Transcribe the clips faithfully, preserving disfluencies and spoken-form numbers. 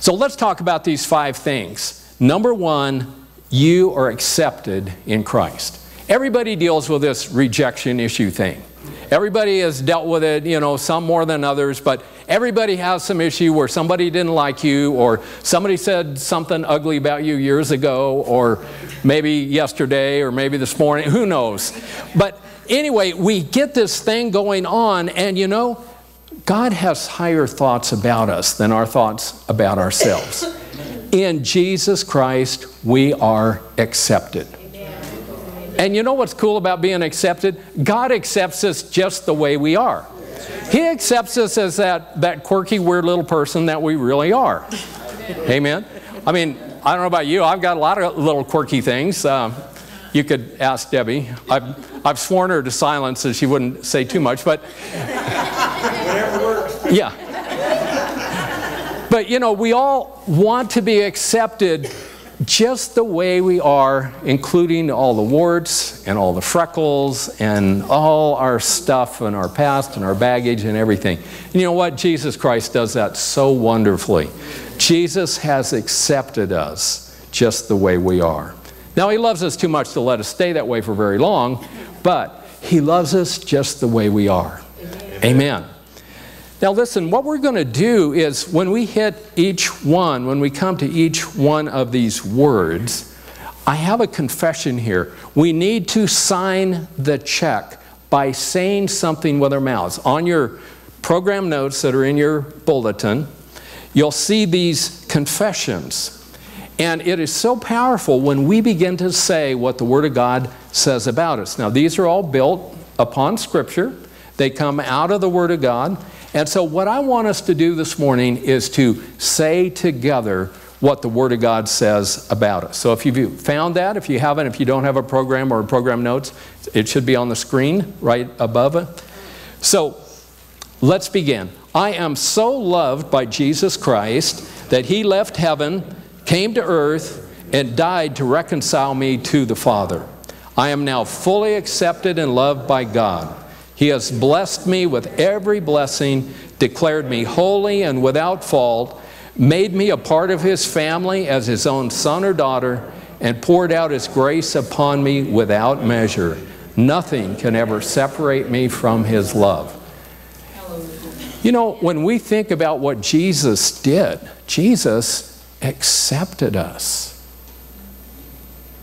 So let's talk about these five things. Number one, you are accepted in Christ. Everybody deals with this rejection issue thing. Everybody has dealt with it, you know, some more than others, but everybody has some issue where somebody didn't like you, or somebody said something ugly about you years ago, or maybe yesterday, or maybe this morning, who knows. But anyway, we get this thing going on, and you know, God has higher thoughts about us than our thoughts about ourselves. In Jesus Christ, we are accepted. And you know what's cool about being accepted? God accepts us just the way we are. He accepts us as that, that quirky, weird little person that we really are. Amen. Amen? I mean, I don't know about you. I've got a lot of little quirky things. Um, you could ask Debbie. I've, I've sworn her to silence so she wouldn't say too much. But whatever works. Yeah. But, you know, we all want to be accepted just the way we are, including all the warts and all the freckles and all our stuff and our past and our baggage and everything. And you know what? Jesus Christ does that so wonderfully. Jesus has accepted us just the way we are. Now, He loves us too much to let us stay that way for very long, but He loves us just the way we are. Amen. Amen. Now listen, what we're going to do is when we hit each one, when we come to each one of these words, I have a confession here. We need to sign the check by saying something with our mouths. On your program notes that are in your bulletin, you'll see these confessions. And it is so powerful when we begin to say what the Word of God says about us. Now these are all built upon Scripture. They come out of the Word of God. And so what I want us to do this morning is to say together what the Word of God says about us. So if you've found that, if you haven't, if you don't have a program or program notes, it should be on the screen right above it. So let's begin. I am so loved by Jesus Christ that He left heaven, came to earth, and died to reconcile me to the Father. I am now fully accepted and loved by God. He has blessed me with every blessing, declared me holy and without fault, made me a part of His family as His own son or daughter, and poured out His grace upon me without measure. Nothing can ever separate me from His love. You know, when we think about what Jesus did, Jesus accepted us.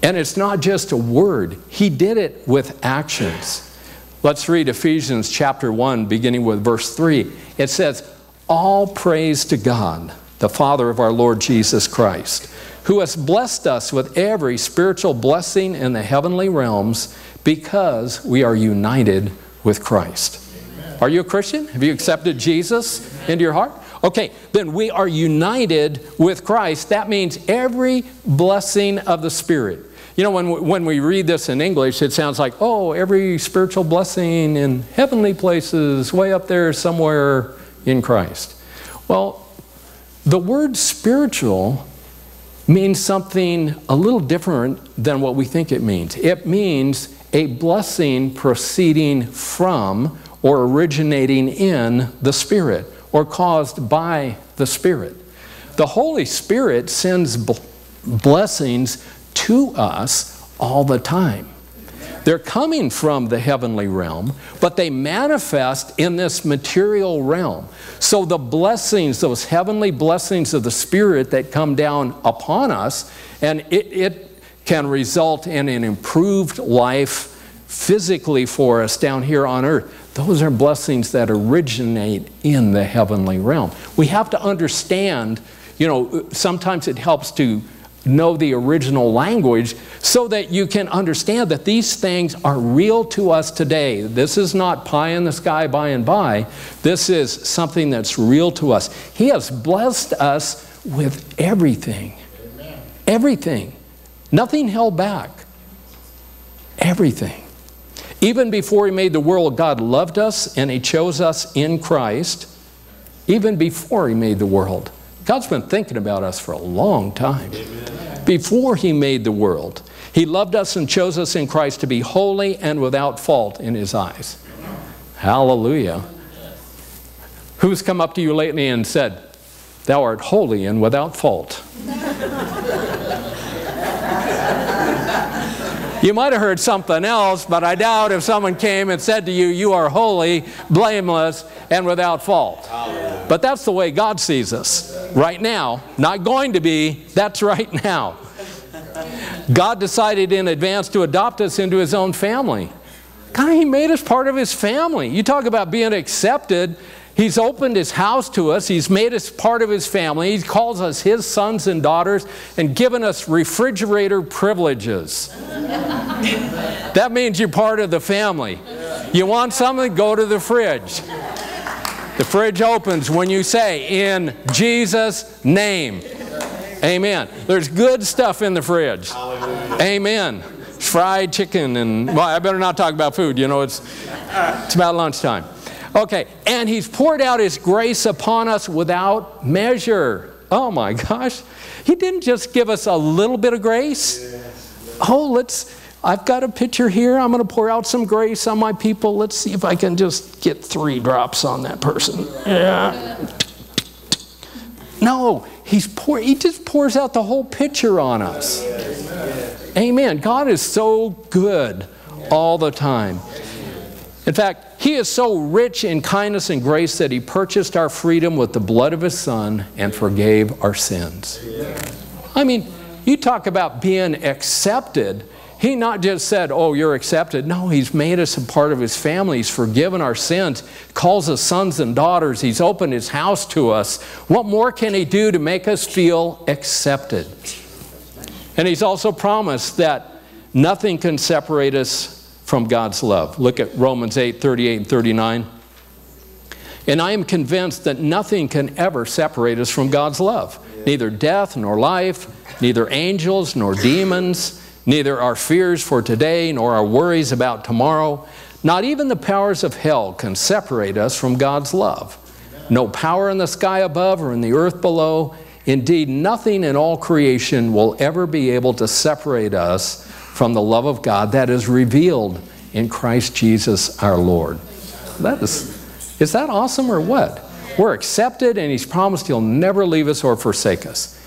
And it's not just a word. He did it with actions. Let's read Ephesians chapter one, beginning with verse three. It says, "All praise to God, the Father of our Lord Jesus Christ, who has blessed us with every spiritual blessing in the heavenly realms because we are united with Christ." Amen. Are you a Christian? Have you accepted Jesus into your heart? Okay, then we are united with Christ. That means every blessing of the Spirit. You know, when we, when we read this in English, it sounds like, oh, every spiritual blessing in heavenly places, way up there somewhere in Christ. Well, the word spiritual means something a little different than what we think it means. It means a blessing proceeding from or originating in the Spirit or caused by the Spirit. The Holy Spirit sends bl- blessings to us all the time. They're coming from the heavenly realm, but they manifest in this material realm. So the blessings, those heavenly blessings of the Spirit that come down upon us, and it, it can result in an improved life physically for us down here on earth. Those are blessings that originate in the heavenly realm. We have to understand, you know, sometimes it helps to know the original language so that you can understand that these things are real to us today. This is not pie in the sky by and by. This is something that's real to us. He has blessed us with everything. Amen. Everything. Nothing held back. Everything. Even before He made the world, God loved us and He chose us in Christ. Even before He made the world. God's been thinking about us for a long time. Amen. Before He made the world, He loved us and chose us in Christ to be holy and without fault in His eyes. Hallelujah. Yes. Who's come up to you lately and said, Thou art holy and without fault. You might have heard something else, but I doubt if someone came and said to you, you are holy, blameless, and without fault. Hallelujah. But that's the way God sees us right now. Not going to be, that's right now. God decided in advance to adopt us into His own family. God, He made us part of His family. You talk about being accepted. He's opened His house to us. He's made us part of His family. He calls us His sons and daughters and given us refrigerator privileges. That means you're part of the family. You want something? Go to the fridge. The fridge opens when you say, in Jesus' name. Amen. There's good stuff in the fridge. Amen. Fried chicken and, well, I better not talk about food. You know, it's, it's about lunchtime. Okay, and He's poured out His grace upon us without measure. Oh my gosh. He didn't just give us a little bit of grace. Oh, let's, I've got a pitcher here. I'm going to pour out some grace on my people. Let's see if I can just get three drops on that person. Yeah. No, he's pour, He just pours out the whole pitcher on us. Amen. God is so good all the time. In fact, He is so rich in kindness and grace that He purchased our freedom with the blood of His Son and forgave our sins. I mean, you talk about being accepted. He not just said, oh, you're accepted. No, He's made us a part of His family. He's forgiven our sins, calls us sons and daughters. He's opened His house to us. What more can He do to make us feel accepted? And He's also promised that nothing can separate us from God's love. Look at Romans eight, thirty-eight and thirty-nine. And I am convinced that nothing can ever separate us from God's love. Neither death nor life, neither angels nor demons, neither our fears for today nor our worries about tomorrow. Not even the powers of hell can separate us from God's love. No power in the sky above or in the earth below. Indeed, nothing in all creation will ever be able to separate us from the love of God that is revealed in Christ Jesus our Lord. That is, is that awesome or what? We're accepted and He's promised He'll never leave us or forsake us.